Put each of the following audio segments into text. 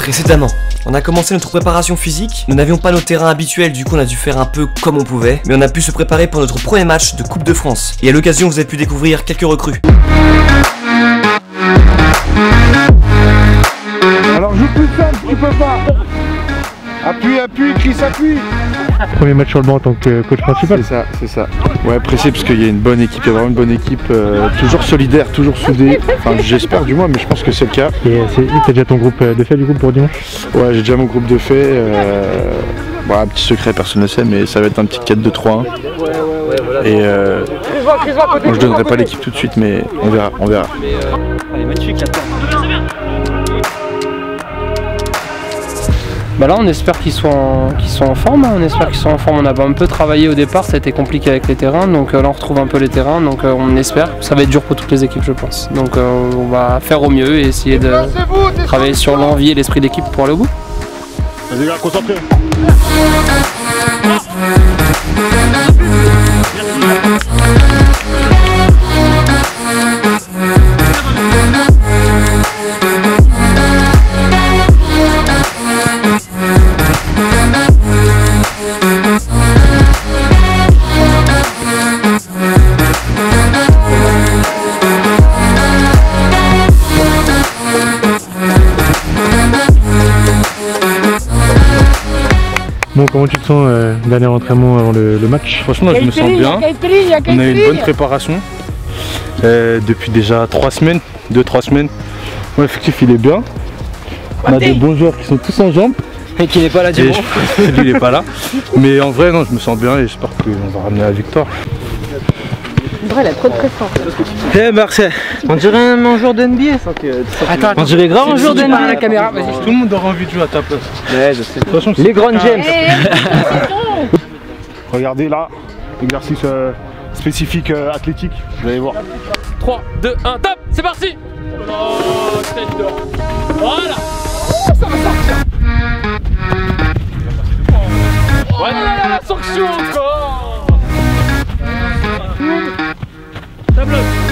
précédemment. On a commencé notre préparation physique, nous n'avions pas nos terrains habituels, du coup on a dû faire un peu comme on pouvait, mais on a pu se préparer pour notre premier match de Coupe de France. Et à l'occasion vous avez pu découvrir quelques recrues. Alors joue plus faible, tu peux pas. Appuie, appuie, Chris, appuie. Premier match sur le banc en tant que coach principal. C'est ça, c'est ça. Ouais, pressé parce qu'il y a une bonne équipe, il y a vraiment une bonne équipe, toujours solidaire, toujours soudée. Enfin, j'espère du moins, mais je pense que c'est le cas. Et t'as déjà ton groupe de fait du coup pour dimanche? Ouais, j'ai déjà mon groupe de fait. Bon, un petit secret, personne ne sait, mais ça va être un petit 4-2-3-1. Et bon, je donnerai pas l'équipe tout de suite, mais on verra, on verra. Allez, magnifique la bah là on espère qu'ils sont en forme, hein. On espère qu'ils sont en forme, on a un peu travaillé au départ, ça a été compliqué avec les terrains, donc là on retrouve un peu les terrains, donc on espère, ça va être dur pour toutes les équipes je pense, donc on va faire au mieux et essayer de travailler sur l'envie et l'esprit d'équipe pour aller au bout. Vas-y gars, concentrez. Bon, comment tu te sens, dernier entraînement avant le match? Franchement, je me sens bien. On a eu une bonne préparation depuis déjà 2-3 semaines. Mon effectif, il est bien. On a des bons joueurs qui sont tous en jambes. Et qu'il n'est pas là dimanche. Il n'est pas là. Mais en vrai, non, je me sens bien et j'espère qu'on va ramener la victoire. Elle a trop de pression. Eh Marseille, on dirait un joueur d'NBA. Attends, on dirait grand joueur d'NBA à la caméra. Vas-y, tout le monde aura envie de jouer à ta place. Ouais, je sais. De toute façon, les grands James. Regardez là, exercice spécifique athlétique. Vous allez voir. 3, 2, 1, top, c'est parti. Oh, tête d'or. Voilà. Oh, ça va sortir. Oh là là, la sanction encore.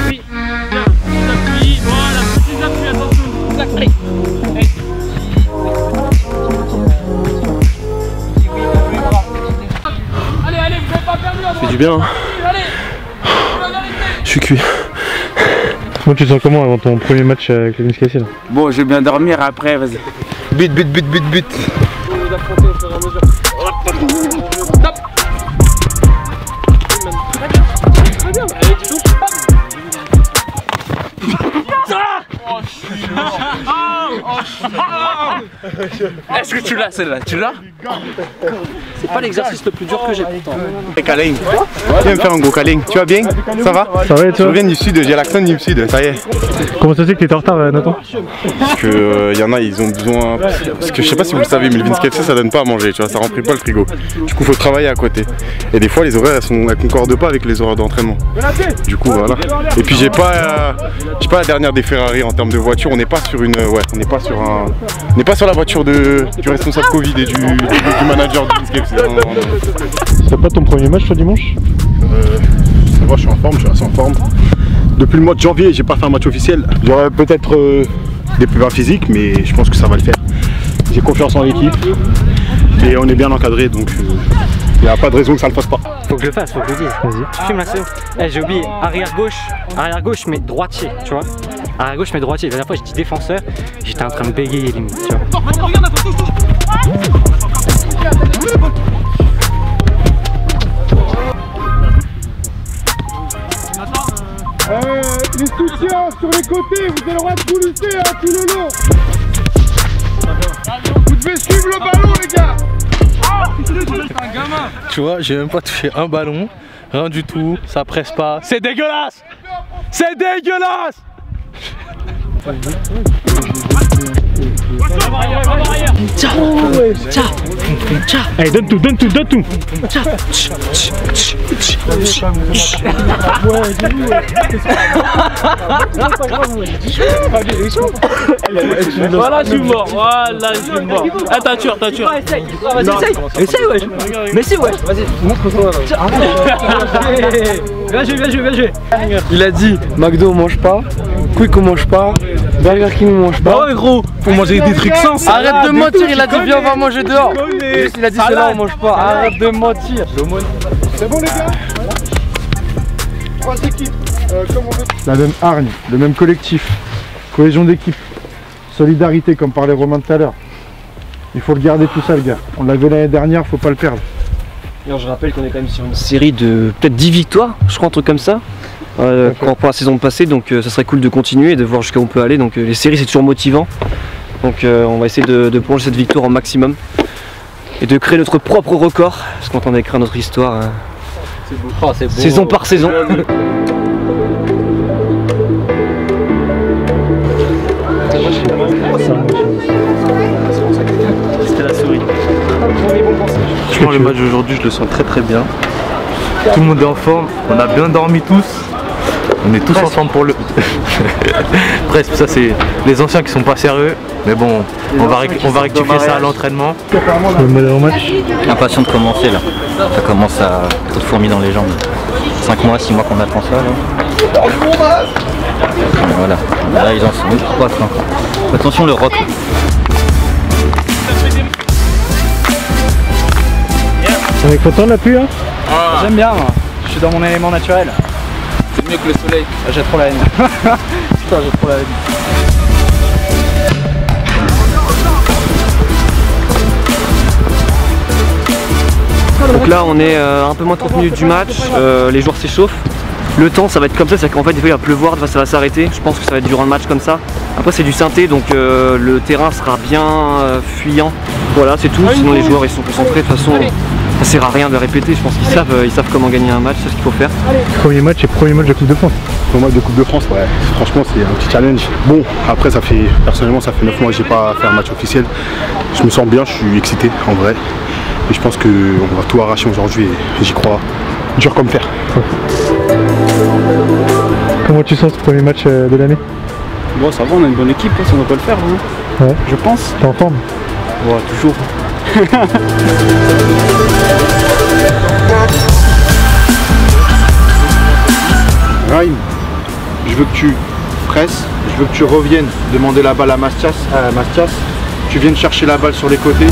Oui, bien, petits appuis, voilà, petits appuis, attention, vous accrez. Allez. Allez, allez, vous n'avez pas perdu la droite. Ça fait du bien, hein. Allez, je suis cuit. Bon, tu te sens comment avant ton premier match avec le Vinsky FC là? Bon, je vais bien dormir après, vas-y. But, but, but, but, but. On va vous affronter au fur et à mesure. Top. Allez, tu touches. Est-ce que tu l'as celle-là? Tu l'as? C'est pas l'exercice le plus dur que j'ai pourtant. Câling. Viens me faire un gros câling. Tu vas bien? Ça va? Ça va et toi? Je viens du sud, j'ai l'accent du sud, ça y est. Comment ça se fait que t'es en retard Nathan? Parce que y en a, ils ont besoin. Parce que je sais pas si vous le savez, mais le Vinsky FC ça donne pas à manger, tu vois, ça remplit pas le frigo. Du coup faut travailler à côté. Et des fois les horaires elles concordent pas avec les horaires d'entraînement. Du coup voilà. Et puis j'ai pas la dernière des Ferrari en termes de voiture, on n'est pas sur une. Ouais, on n'est pas sur un. On n'est pas sur la voiture du responsable Covid et du manager du Vinsky FC. C'était pas ton premier match toi dimanche? Moi je suis en forme, je suis assez en forme. Depuis le mois de janvier, j'ai pas fait un match officiel. J'aurais peut-être des pépins physiques, mais je pense que ça va le faire. J'ai confiance en l'équipe et on est bien encadré, donc il n'y a pas de raison que ça le fasse pas. Faut que je le fasse, faut que je le dise. Vas-y. Je filme la séance. Eh, j'ai oublié, arrière gauche mais droitier, tu vois. Arrière gauche mais droitier. La dernière fois j'étais défenseur, j'étais en train de bégayer limite, tu vois. Les soutiens sur les côtés, vous avez le droit de vous lutter hein, tout le long. Vous devez suivre le ballon les gars. Tu vois, j'ai même pas touché un ballon, rien du tout, ça presse pas. C'est dégueulasse! C'est dégueulasse! Tiens, tiens, Tiens. Allez, donne tout, donne tout, donne tout. Tiens. Voilà, je suis mort. Voilà, je suis mort. Ah, t'as tué, t'as tué. Essaye, wesh. Mais si, wesh. Vas-y, montre-toi. Viens jouer, viens jouer, viens jouer. Il a dit McDo, on mange pas. Quick, on mange pas. Burger King, on mange pas. Ouais, gros, faut manger des trucs sans. Arrête de mentir, il a dit viens, on va manger dehors. Il a dit c'est là, on mange pas. Arrête de mentir. C'est bon, les gars. Trois équipes. La même hargne, le même collectif. Cohésion d'équipe. Solidarité, comme parlait Romain tout à l'heure. Il faut le garder tout ça, les gars. On l'avait l'année dernière, faut pas le perdre. Alors, je rappelle qu'on est quand même sur une série de peut-être 10 victoires, je crois, un truc comme ça. Pour la saison passée, donc ça serait cool de continuer et de voir jusqu'à où on peut aller. Donc les séries, c'est toujours motivant, donc on va essayer de prolonger cette victoire au maximum et de créer notre propre record, parce qu'on tente d'écrire notre histoire beau. Oh, beau, saison par saison. C'était la souris. Franchement, le match d'aujourd'hui, je le sens très très bien. Tout le monde est en forme, on a bien dormi tous. On est tous presque ensemble pour le... Presque, ça c'est les anciens qui sont pas sérieux. Mais bon, on va rectifier ça à l'entraînement. Impatient de commencer là. Ça commence à trop de fourmis dans les jambes. 5 mois, 6 mois qu'on attend ça là. Voilà, là ils en sont une poisse. Attention le rock. On est content de la pluie là, hein? Ah. J'aime bien moi, je suis dans mon élément naturel. C'est mieux que le soleil. Ah, j'ai trop la haine. Putain, j'ai trop la haine. Donc là on est un peu moins de 30 minutes du match, les joueurs s'échauffent. Le temps ça va être comme ça, c'est qu'en fait des fois il va pleuvoir, des fois ça va s'arrêter. Je pense que ça va être durant le match comme ça. Après c'est du synthé, donc le terrain sera bien fuyant. Voilà, c'est tout, sinon les joueurs ils sont concentrés de toute façon. Ça sert à rien de répéter, je pense qu'ils savent, comment gagner un match, c'est ce qu'il faut faire. Premier match et premier match de Coupe de France. Premier match de Coupe de France, ouais. Franchement, c'est un petit challenge. Bon, après, ça fait, personnellement, ça fait 9 mois que j'ai pas fait un match officiel. Je me sens bien, je suis excité, en vrai. Et je pense qu'on va tout arracher aujourd'hui et j'y crois dur comme fer. Ouais. Comment tu sens ce premier match de l'année? Bon, ça va, on a une bonne équipe, ça on peut le faire, hein. Ouais. Je pense. T'es en forme? Ouais, toujours. Ryan, je veux que tu presses, je veux que tu reviennes demander la balle à Mastias, tu viennes chercher la balle sur les côtés.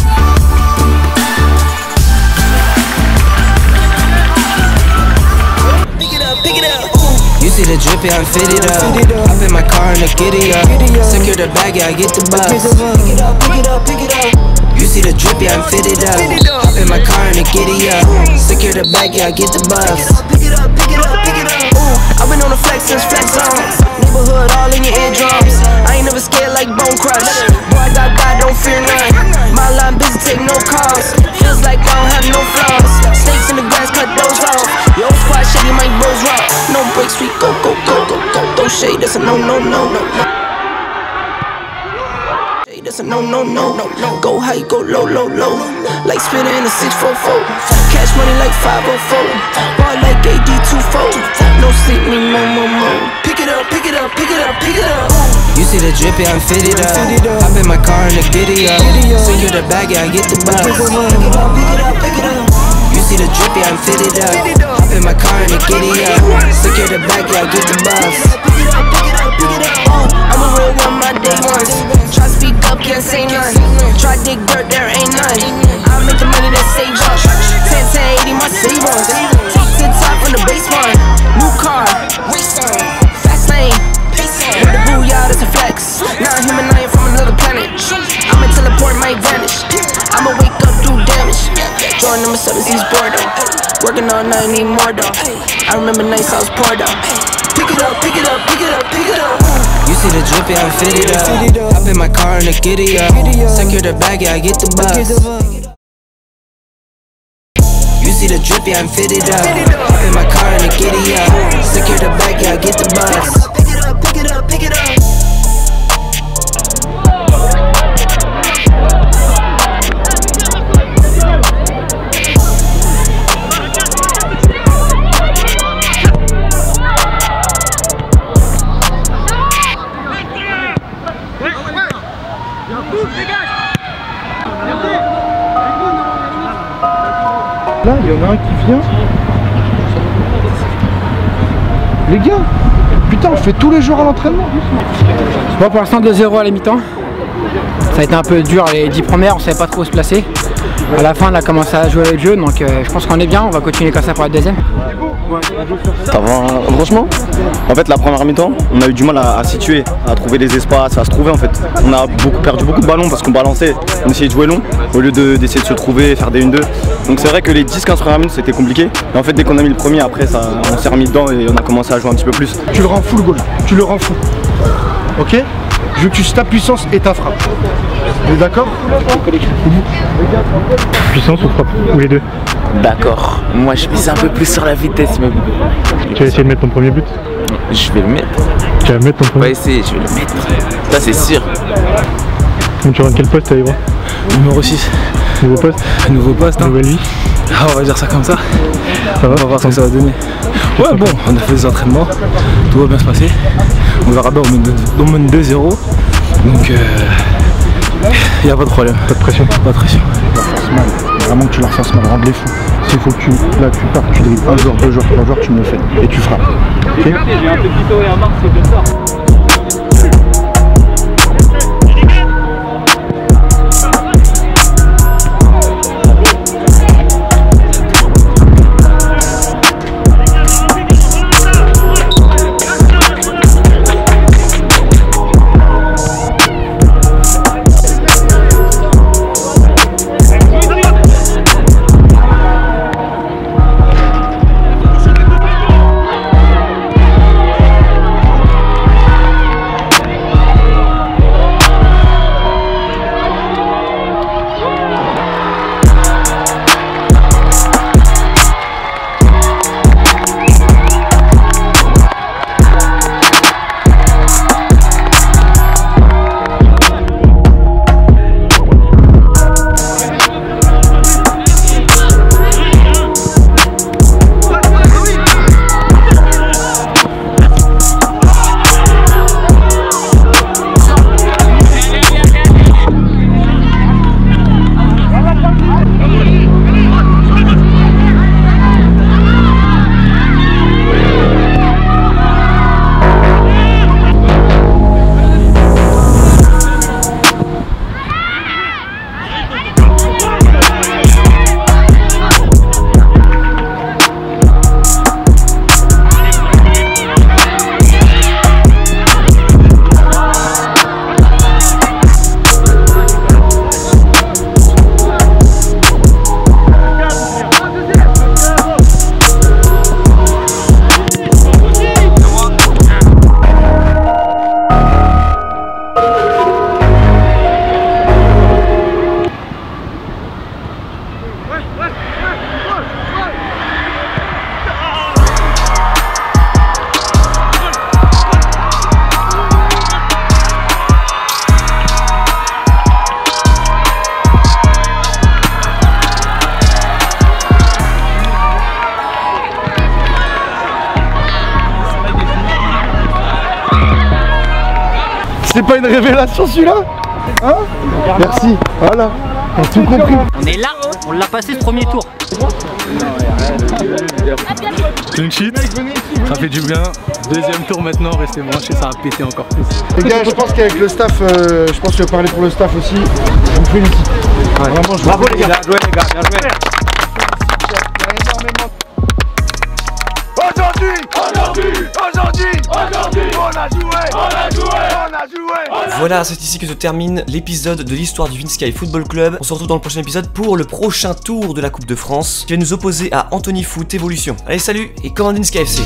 See the drippy, I'm fitted up. Hop in my car and I giddy up. Secure the bag, yeah, I get the bus. Pick it up, pick it up, pick it up. You see the drippy, I'm fitted up. Hop in my car and I giddy up. Secure the bag, yeah, I get the bus. Pick it up, pick it up, pick it up, pick it up. Ooh, I've been on the flex since flex on. Neighborhood all in your eardrums. I ain't never scared like Bone Crush. Boy, I got God, don't fear none. My line busy, take no calls. Feels like I don't have no flaws. Snakes in the grass, cut those off. Yo, squad shady, my bros rock. No breaks, we go, go, go, go, go. Don't shade, that's a no, no, no, no, no. Shade, that's a no, no, no, no, no. Go high, go low, low, low. Like spinner in a 644. Cash money like 504. Ball like AD24. No sleep, me no, no, no. Pick it up, pick it up, pick it up, pick it up. You see the drippy, I'm fitted up. Hop in my car and I giddy up. Secure the bag, yeah, I get the bus. Pick it up, pick it up, pick it up. You see the drippy, I'm fitted up. Hop in my car and I giddy up. Secure the bag, yeah, I get the bus. Pick it up, pick it up, pick it up. I'm a real one, my day ones. Try speak up, can't say none. Try dig dirt, there ain't none. I make the money that saves us. 10, 80, my savings. Top to top on the baseline. New car, race on. Fast lane. With the booyah, that's a flex. Not a human, I am from another planet. I'ma teleport, might vanish. I'ma wake up, do damage. Join number 7's East Bordeaux. Working all night, need more though. I remember nights I was poor though. Pick it up, pick it up, pick it up, pick it up. You see the drippy, I'm fitted up. Hop in my car and I giddy up. Secure the bag, yeah, I get the bus. You see the drippy, I'm fitted up. Hop in my car and I giddy up. Secure the bag, yeah, I get the bus. Pick it up, pick it up. Là, il y en a un qui vient. Les gars, putain, on fait tous les jours à l'entraînement. Bon, pour l'instant, 2-0 à la mi-temps. Ça a été un peu dur les 10 premières, on savait pas trop où se placer. À la fin, on a commencé à jouer avec le jeu, donc je pense qu'on est bien, on va continuer comme ça pour la deuxième. Ça va, franchement, en fait la première mi-temps, on a eu du mal à situer, à trouver des espaces, à se trouver en fait. On a perdu beaucoup de ballons parce qu'on balançait, on essayait de jouer long au lieu d'essayer de se trouver, faire des 1-2. Donc c'est vrai que les 10-15 premières minutes c'était compliqué. Mais en fait dès qu'on a mis le premier, après ça, on s'est remis dedans et on a commencé à jouer un petit peu plus. Tu le rends fou le goal, tu le rends fou. Ok ? Je veux que tu ta puissance et ta frappe. Vous êtes d'accord? Puissance ou frappe? Ou les deux? D'accord. Moi je mise un peu plus sur la vitesse même. Tu vas essayer de mettre ton premier but? Je vais le mettre. Tu vas mettre ton premier? Ouais, essayer, je vais le mettre. Ça c'est sûr. Donc tu rentres quel poste Ibra? Numéro 6. Nouveau poste? Nouveau poste, hein. Nouvelle vie. Ah, on va dire ça comme ça. Ça va? On va voir ce que ça va donner. Ouais bon, on a fait des entraînements, tout va bien se passer. On verra bien, on mène 2-0. Donc il n'y a pas de problème. Pas de pression. Pas de pression. Tu leur fasses mal, vraiment que tu leur fasses mal, rendre les fous. S'il faut que tu, là, tu pars, tu dribbles un joueur, deux joueurs, trois joueurs, tu me le fais. Et tu frappes. Okay. C'est pas une révélation celui-là? Hein? Merci, voilà, on a tout compris. On est là, on l'a passé ce premier tour. Clean sheet, ça fait du bien. Deuxième tour maintenant, restez branchés, ça va péter encore plus. Les gars, je pense qu'avec le staff, je pense que je vais parler pour le staff aussi. On fait une équipe. Ouais. Vraiment, je bravo les gars, bien joué les gars, bien joué. Voilà, c'est ici que se termine l'épisode de l'histoire du Vinsky Football Club. On se retrouve dans le prochain épisode pour le prochain tour de la Coupe de France qui va nous opposer à Anthony Foot Evolution. Allez, salut et commande Vinsky FC.